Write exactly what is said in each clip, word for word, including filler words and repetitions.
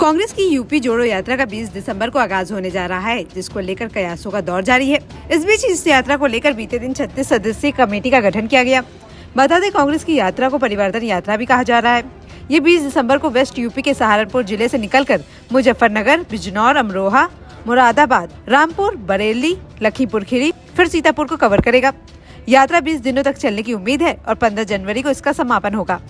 कांग्रेस की यूपी जोड़ो यात्रा का बीस दिसंबर को आगाज होने जा रहा है, जिसको लेकर कयासों का दौर जारी है। इस बीच इस यात्रा को लेकर बीते दिन छत्तीस सदस्यीय कमेटी का गठन किया गया। बता दें, कांग्रेस की यात्रा को परिवर्तन यात्रा भी कहा जा रहा है। ये बीस दिसंबर को वेस्ट यूपी के सहारनपुर जिले से निकलकर मुजफ्फरनगर, बिजनौर, अमरोहा, मुरादाबाद, रामपुर, बरेली, लखीमपुर खीरी, फिर सीतापुर को कवर करेगा। यात्रा बीस दिनों तक चलने की उम्मीद है और पंद्रह जनवरी को इसका समापन होगा।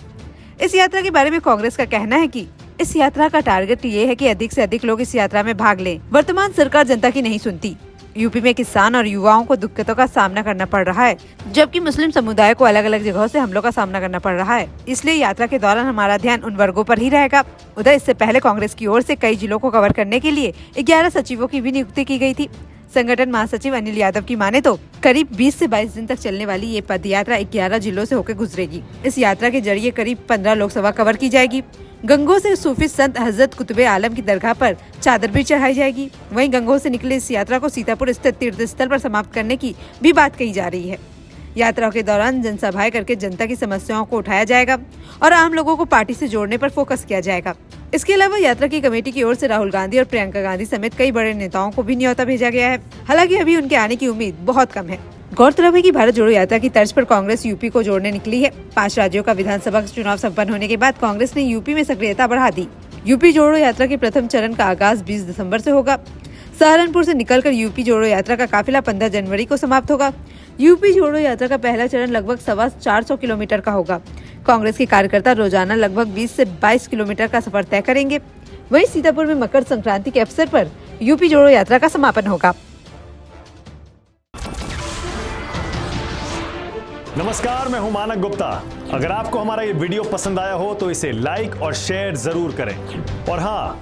इस यात्रा के बारे में कांग्रेस का कहना है कि इस यात्रा का टारगेट ये है कि अधिक से अधिक लोग इस यात्रा में भाग लें। वर्तमान सरकार जनता की नहीं सुनती। यूपी में किसान और युवाओं को दिक्कतों का सामना करना पड़ रहा है, जबकि मुस्लिम समुदाय को अलग अलग जगहों से हमलों का सामना करना पड़ रहा है। इसलिए यात्रा के दौरान हमारा ध्यान उन वर्गों पर ही रहेगा। उधर इससे पहले कांग्रेस की ओर से कई जिलों को कवर करने के लिए ग्यारह सचिवों की भी नियुक्ति की गयी थी। संगठन महासचिव अनिल यादव की माने तो करीब बीस से बाईस दिन तक चलने वाली ये पद यात्रा ग्यारह जिलों से होकर गुजरेगी। इस यात्रा के जरिए करीब पंद्रह लोकसभा कवर की जाएगी। गंगोह से सूफी संत हजरत कुतुबे आलम की दरगाह पर चादर भी चढ़ाई जाएगी। वहीं गंगोह से निकले इस यात्रा को सीतापुर स्थित तीर्थ स्थल पर समाप्त करने की भी बात कही जा रही है। यात्रा के दौरान जनसभाएं करके जनता की समस्याओं को उठाया जाएगा और आम लोगों को पार्टी से जोड़ने पर फोकस किया जाएगा। इसके अलावा यात्रा की कमेटी की ओर से राहुल गांधी और प्रियंका गांधी समेत कई बड़े नेताओं को भी न्योता भेजा गया है। हालांकि अभी उनके आने की उम्मीद बहुत कम है। गौरतलब है कि भारत जोड़ो यात्रा की तर्ज पर कांग्रेस यूपी को जोड़ने निकली है। पांच राज्यों का विधानसभा चुनाव सम्पन्न होने के बाद कांग्रेस ने यूपी में सक्रियता बढ़ा दी। यूपी जोड़ो यात्रा के प्रथम चरण का आगाज बीस दिसंबर से होगा। सहारनपुर से निकलकर यूपी जोड़ो यात्रा का काफिला पंद्रह जनवरी को समाप्त होगा। यूपी जोड़ो यात्रा का पहला चरण लगभग सवा चार सौ किलोमीटर का होगा। कांग्रेस के कार्यकर्ता रोजाना लगभग बीस से बाईस किलोमीटर का सफर तय करेंगे। वहीं सीतापुर में मकर संक्रांति के अवसर पर यूपी जोड़ो यात्रा का समापन होगा। नमस्कार, मैं हूं मानव गुप्ता। अगर आपको हमारा ये वीडियो पसंद आया हो तो इसे लाइक और शेयर जरूर करें और हाँ,